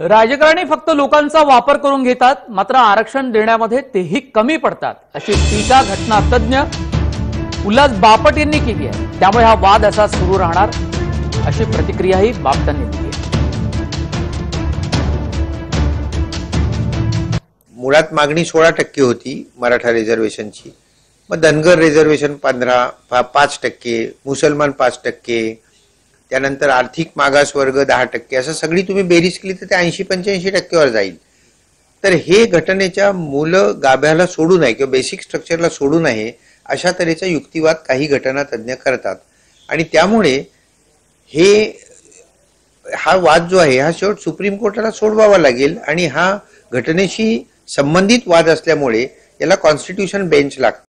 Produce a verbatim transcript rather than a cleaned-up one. राजकारणी फक्त लोकांचा वापर करून घेतात, मात्र आरक्षण देण्यामध्ये तेही कमी पडतात अशी टीका घटना तज्ञ उल्लास बापट यांनी केली आहे। त्यामुळे हा वाद असा सुरू राहणार अशी प्रतिक्रियाही बापटांनी दिली आहे। मूळात मागणी सोळा टक्के होती मराठा रिझर्वेशनची, मग धनगर रिझर्वेशन पंधरा पाच टक्के मुसलमान पाच टक्के त्यानंतर आर्थिक मागासवर्ग दहा टक्के असं सगळी तुम्ही बेरीज केली तर ते ऐंशी पंच्याऐंशी टक्क्यावर जाईल। तर हे घटनेच्या मूल गाभ्याला सोडून आहे किंवा बेसिक स्ट्रक्चरला सोडून आहे अशा तऱ्हेचा युक्तिवाद काही घटना तज्ज्ञ करतात आणि त्यामुळे हे हा वाद जो आहे हा शेवट सुप्रीम कोर्टाला सोडवावा लागेल आणि हा घटनेशी संबंधित वाद असल्यामुळे याला कॉन्स्टिट्यूशन बेंच लागतो।